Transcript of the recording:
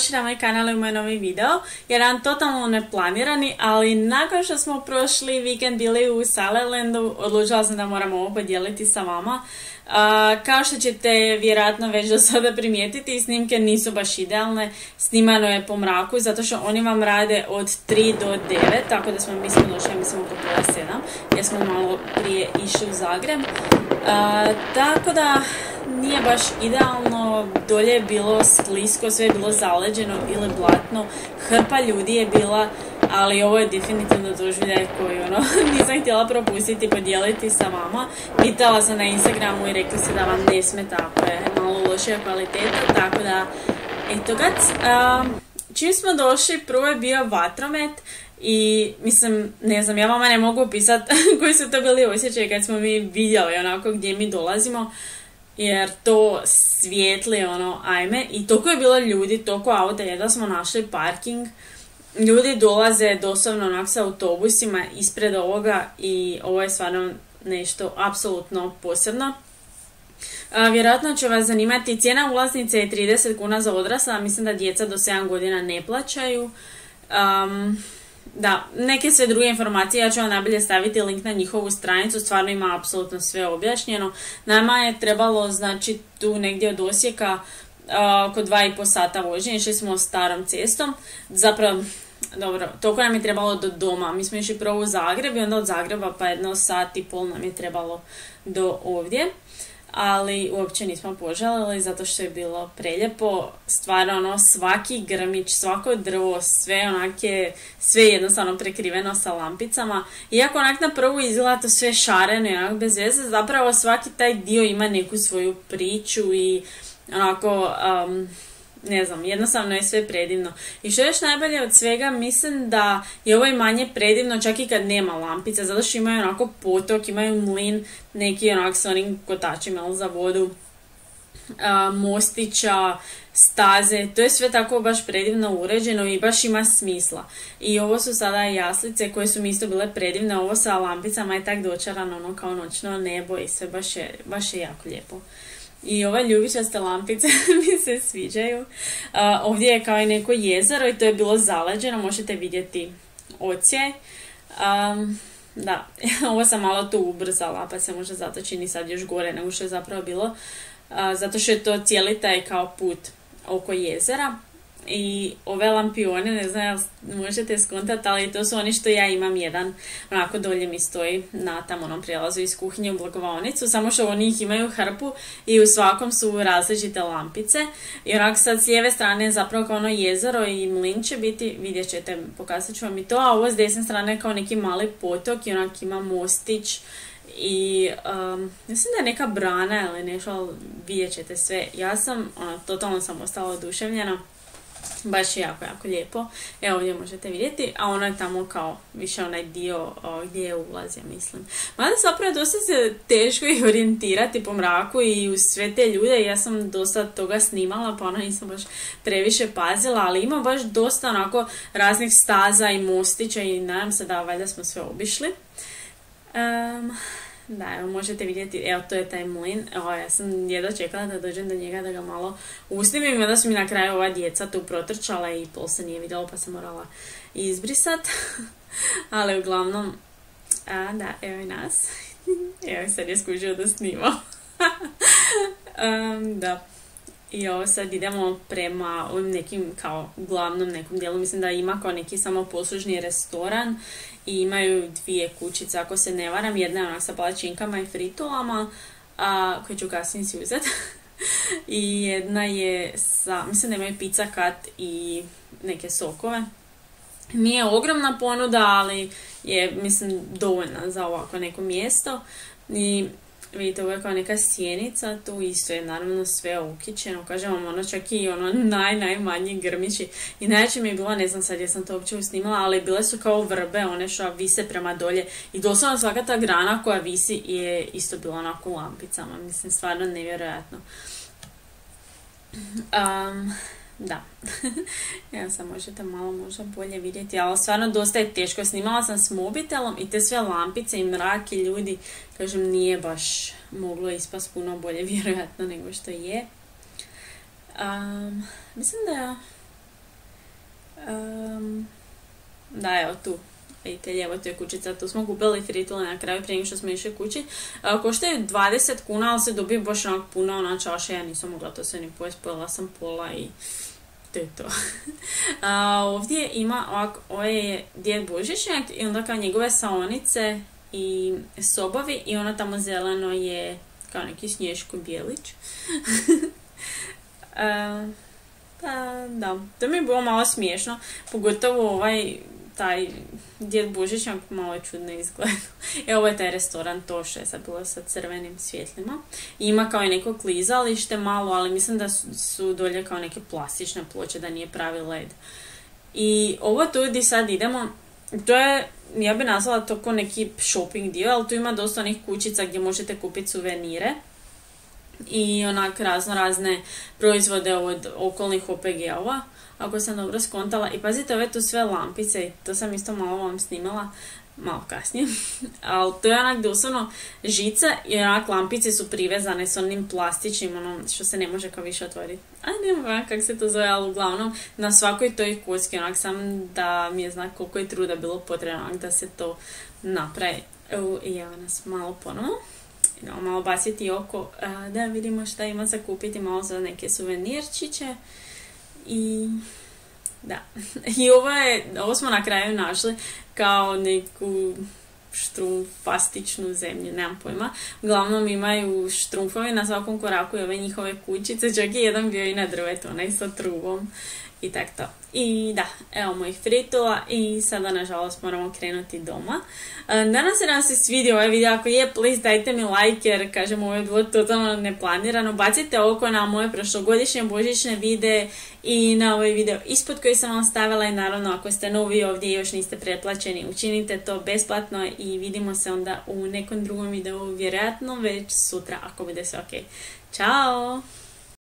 došli na moj kanal i u moj novi video. Jedan totalno neplanirani, ali nakon što smo prošli vikend bili u Salajlandu, odlučila sam da moram ovo podijeliti sa vama. Kao što ćete vjerojatno već do sada primijetiti, snimke nisu baš idealne, snimano je po mraku, zato što oni vam rade od 3 do 9, tako da smo mi došli, mislim, oko pola 7, jer smo malo prije išli u Zagreb. Tako da nije baš idealno, dolje je bilo sklisko, sve je bilo zaleđeno ili blatno, hrpa ljudi je bila, ali ovo je definitivno doživljaj koji nisam htjela propustiti i podijeliti sa vama. Pitala sam na Instagramu i rekli se da vam ne smeta ako je malo lošija kvaliteta, tako da eto ga. Čim smo došli, prvo je bio vatromet i mislim, ne znam, ja vama ne mogu opisati koji su to bili osjećaj kad smo mi vidjeli onako gdje mi dolazimo, jer to svijetli ajme, i toliko je bilo ljudi, toliko auta, jedva smo našli parking. Ljudi dolaze doslovno onak sa autobusima ispred ovoga i ovo je stvarno nešto apsolutno posebno. Vjerojatno će vas zanimati, cijena ulaznice je 30 kuna za odrasla, a mislim da djeca do 7 godina ne plaćaju. Da, neke sve druge informacije, ja ću vam najbolje staviti link na njihovu stranicu, stvarno ima apsolutno sve objašnjeno. Nama je trebalo, znači, tu negdje od Osijeka oko 2,5 sata vožnje, išli smo starom cestom, zapravo, dobro, toliko nam je trebalo do doma, mi smo išli prvo u Zagreb i onda od Zagreba pa jedno sat i pol nam je trebalo do ovdje, ali uopće nismo požalili zato što je bilo preljepo, stvarno svaki grmić, svako drvo, sve jednostavno prekriveno sa lampicama, iako onak na prvu izgleda to sve šareno i onak bez veze, zapravo svaki taj dio ima neku svoju priču i onako, ne znam, jednostavno je sve predivno. I što još najbolje od svega, mislim da je ovo i manje predivno čak i kad nema lampica, zato što imaju onako potok, imaju mlin, neki onak s onim kotačima za vodu, mostića, staze, to je sve tako baš predivno uređeno i baš ima smisla. I ovo su sada jaslice koje su mi isto bile predivne, ovo sa lampicama je tak dočarano kao noćno nebo i sve baš je jako lijepo. I ove ljubičaste lampice mi se sviđaju. Ovdje je kao i neko jezero i to je bilo zaleđeno, možete vidjeti odsjaj. Da, ovo sam malo tu ubrzala pa se možda zato čini sad još gore nego što je zapravo bilo. Zato što je to cijeli taj kao put oko jezera. I ove lampione, ne znam možete skontati, ali to su oni što ja imam jedan, onako dolje mi stoji na tam prijelazu iz kuhinje u blagovaonicu, samo što oni ih imaju hrpu i u svakom su različite lampice i onako sad s lijeve strane je zapravo kao jezero i mlin će biti, vidjet ćete, pokazat ću vam i to, a ovo s desne strane je kao neki mali potok i onak ima mostić i mislim da je neka brana ili nešto, ali vidjet ćete sve. Ja sam, totalno sam ostala oduševljena. Baš je jako lijepo. Evo ovdje možete vidjeti, a ono je tamo kao više onaj dio gdje je ulaz, ja mislim. Mada zapravo dosta se teško i orijentirati po mraku i uz sve te ljude. Ja sam dosta toga snimala, pa nisam baš previše pazila, ali ima baš dosta onako raznih staza i mostića i nadam se da valjda smo sve obišli. Da, evo možete vidjeti, evo to je taj mlin, evo ja sam jedva čekala da dođem do njega da ga malo usnimim, onda su mi na kraju ova djeca tu protrčala i pol se nije vidjelo pa sam morala izbrisat, ali uglavnom, da, evo i nas, evo sad je skužio da snimao, da. I ovo sad idemo prema ovim nekim kao glavnom nekom dijelu, mislim da ima kao neki samoposlužni restoran i imaju dvije kućice ako se ne varam, jedna je onak sa palačinkama i fritolama koje ću kasnije si uzeti i jedna je sa, mislim da imaju pizza cut i neke sokove. Nije ogromna ponuda, ali je mislim dovoljna za ovako neko mjesto. I vidite, ovo je kao neka sjenica, tu isto je naravno sve ukićeno, kažem vam čak i najmanji grmići. I najjače mi je bilo, ne znam sad jesam to uopće usnimala, ali bile su kao vrbe, one što vise prema dolje. I doslovno svaka ta grana koja visi je isto bila onako u lampicama, mislim stvarno nevjerojatno. Da, evo sad možete malo možda bolje vidjeti, ali stvarno dosta je teško, snimala sam s mobitelom i te sve lampice i mrak i ljudi, kažem nije baš moglo ispast puno bolje vjerojatno nego što je. Mislim da Da, evo tu. Vidite, lijevo tu je kućica, tu smo kupili fritule na kraju prije što smo išli kući. Koštaju 20 kuna, ali se dobiju baš onak puno, ona čaša, ja nisam mogla to sve ni pojest, pojela sam pola i to je to. Ovdje ima ovako, ovo je Djed Božićnjak i onda kao njegove saonice i sobovi i ona tamo zeleno je kao neki Snješko Bijelić. Pa da, to mi je bilo malo smiješno, pogotovo ovaj taj Djed Božićnjak malo je čudno izgledao. E, ovo je taj restoran Toše, sad bilo sa crvenim svjetlima. Ima kao i neko klizalište malo, ali mislim da su dolje kao neke plastične ploče, da nije pravi led. I ovo tu gdje sad idemo, to je, ja bi nazvala to kao neki shopping dio, ali tu ima dosta onih kućica gdje možete kupiti suvenire. I onak razno razne proizvode od okolnih OPG-ova, ako sam dobro skontala. I pazite, ove tu sve lampice, to sam isto malo vam snimala, malo kasnije. Ali to je onak doslovno žica i onak lampice su privezane s onim plastičnim, onom što se ne može kao više otvoriti. A ne mogu kako se to zove, ali uglavnom na svakoj toj kocki, onak sam da mi je znak koliko je truda bilo potrebno onak da se to napravi. I evo nas malo ponovno. Idemo malo baciti oko da vidimo šta ima za kupiti, malo za neke suvenirčiće. I da, i ovo smo na kraju našli kao neku štrumfastičnu zemlju, nemam pojma. Uglavnom imaju štrumfovi na svakom koraku i ove njihove kućice, čak i jedan bio i na drvetu, onaj sa trubom i tak to. I da, evo mojih fritula i sada nažalost moramo krenuti doma. Danas se nam se svidio ovaj video, ako je please dajte mi like jer kažem ovo je bilo totalno neplanirano. Bacite oko na moje prošlogodišnje božićne videe i na ovaj video ispod koji sam vam stavila i naravno ako ste novi ovdje i još niste pretplaćeni učinite to besplatno i vidimo se onda u nekom drugom videu vjerojatno već sutra ako bude sve ok. Ćao!